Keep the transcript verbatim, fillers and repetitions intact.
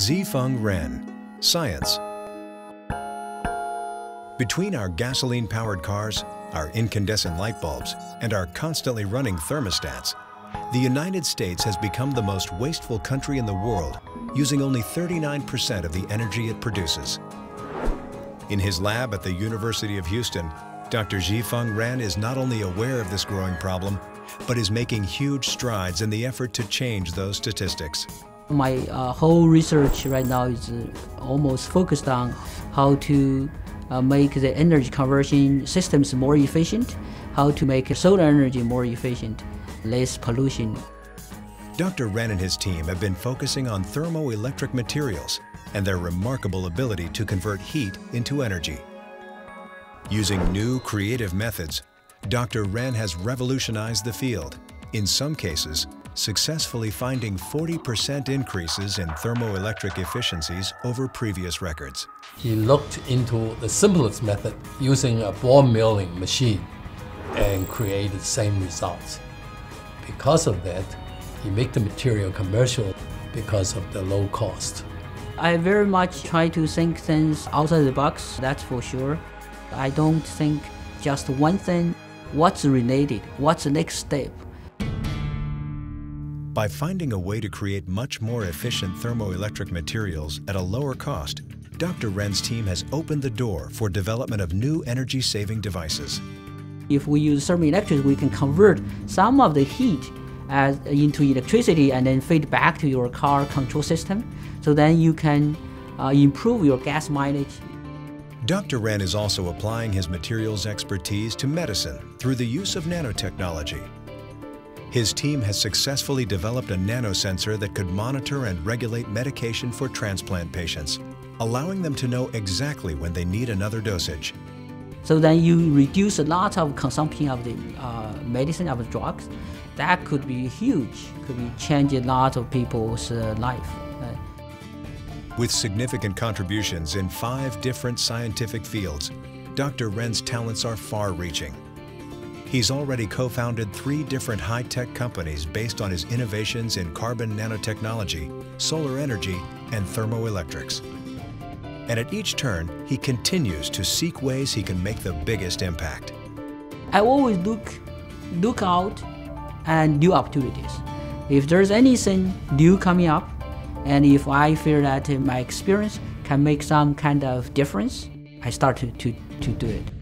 Zhifeng Ren, Science. Between our gasoline-powered cars, our incandescent light bulbs, and our constantly running thermostats, the United States has become the most wasteful country in the world, using only thirty-nine percent of the energy it produces. In his lab at the University of Houston, Doctor Zhifeng Ren is not only aware of this growing problem, but is making huge strides in the effort to change those statistics. My uh, whole research right now is uh, almost focused on how to Uh, make the energy conversion systems more efficient, how to make solar energy more efficient, less pollution. Doctor Ren and his team have been focusing on thermoelectric materials and their remarkable ability to convert heat into energy. Using new creative methods, Doctor Ren has revolutionized the field, in some cases successfully finding forty percent increases in thermoelectric efficiencies over previous records. He looked into the simplest method using a ball milling machine and created the same results. Because of that, he made the material commercial because of the low cost. I very much try to think things outside the box, that's for sure. I don't think just one thing, what's related, what's the next step. By finding a way to create much more efficient thermoelectric materials at a lower cost, Doctor Ren's team has opened the door for development of new energy-saving devices. If we use thermoelectric, we can convert some of the heat as, into electricity and then feed back to your car control system, so then you can uh, improve your gas mileage. Doctor Ren is also applying his materials expertise to medicine through the use of nanotechnology. His team has successfully developed a nanosensor that could monitor and regulate medication for transplant patients, allowing them to know exactly when they need another dosage. So then you reduce a lot of consumption of the uh, medicine, of the drugs. That could be huge, could be change a lot of people's uh, life. Right? With significant contributions in five different scientific fields, Doctor Ren's talents are far-reaching. He's already co-founded three different high-tech companies based on his innovations in carbon nanotechnology, solar energy, and thermoelectrics. And at each turn, he continues to seek ways he can make the biggest impact. I always look, look out and new opportunities. If there's anything new coming up, and if I feel that my experience can make some kind of difference, I start to, to, to do it.